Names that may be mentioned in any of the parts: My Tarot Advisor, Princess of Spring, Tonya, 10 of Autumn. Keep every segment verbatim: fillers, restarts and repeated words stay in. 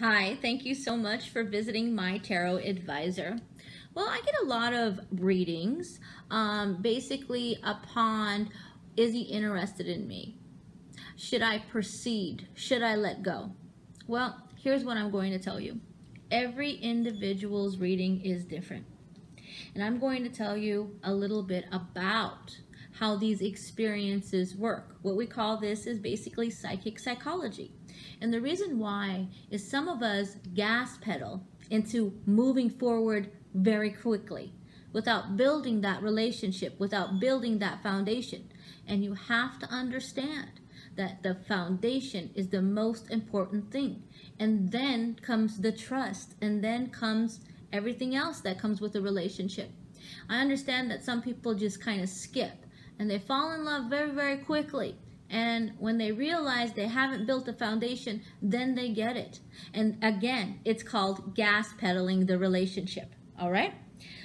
Hi, thank you so much for visiting My Tarot Advisor. Well, I get a lot of readings um, basically upon, is he interested in me? Should I proceed? Should I let go? Well, here's what I'm going to tell you. Every individual's reading is different. And I'm going to tell you a little bit about how these experiences work. What we call this is basically psychic psychology. And the reason why is some of us gas pedal into moving forward very quickly without building that relationship, without building that foundation. And you have to understand that the foundation is the most important thing. And then comes the trust, and then comes everything else that comes with the relationship. I understand that some people just kind of skip and they fall in love very, very quickly. And when they realize they haven't built a foundation, then they get it. And again, it's called gas pedaling the relationship. All right.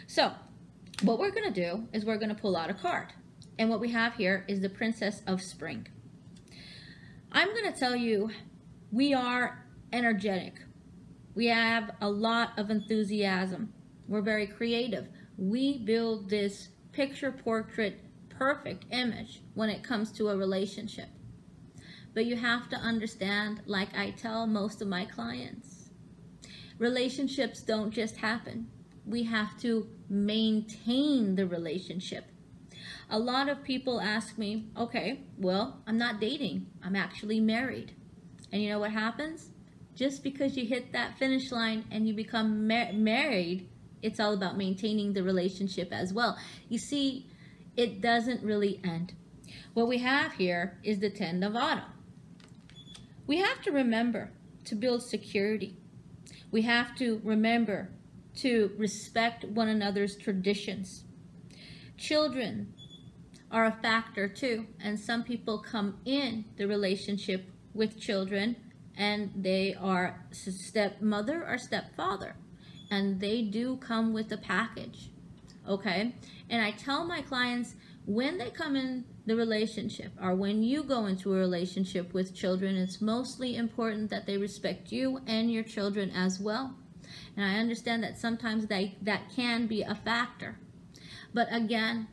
So what we're going to do is we're going to pull out a card. And what we have here is the Princess of Spring. I'm going to tell you, we are energetic. We have a lot of enthusiasm. We're very creative. We build this picture portrait perfect image when it comes to a relationship. But you have to understand, like I tell most of my clients, relationships don't just happen. We have to maintain the relationship. A lot of people ask me, okay, well, I'm not dating. I'm actually married. And you know what happens? Just because you hit that finish line and you become mar married, it's all about maintaining the relationship as well. You see, it doesn't really end. What we have here is the ten of Autumn. We have to remember to build security. We have to remember to respect one another's traditions. Children are a factor too, and some people come in the relationship with children and they are stepmother or stepfather, and they do come with a package. Okay, and I tell my clients, when they come in the relationship or when you go into a relationship with children, it's mostly important that they respect you and your children as well. And I understand that sometimes they, that can be a factor. But again,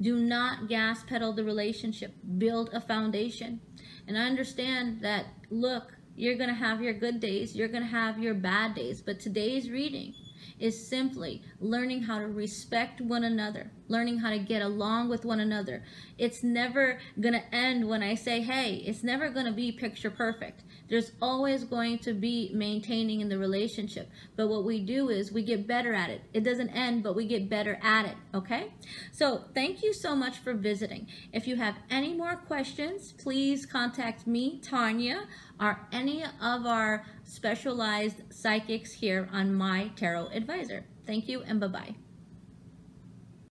do not gas pedal the relationship. Build a foundation. And I understand that, look, you're going to have your good days. You're going to have your bad days. But today's reading is simply learning how to respect one another, learning how to get along with one another. It's never going to end when I say, hey, it's never going to be picture perfect. There's always going to be maintaining in the relationship. But what we do is we get better at it. It doesn't end, but we get better at it, okay? So thank you so much for visiting. If you have any more questions, please contact me, Tonya, or any of our specialized psychics here on My Tarot Advisor. Thank you and bye-bye.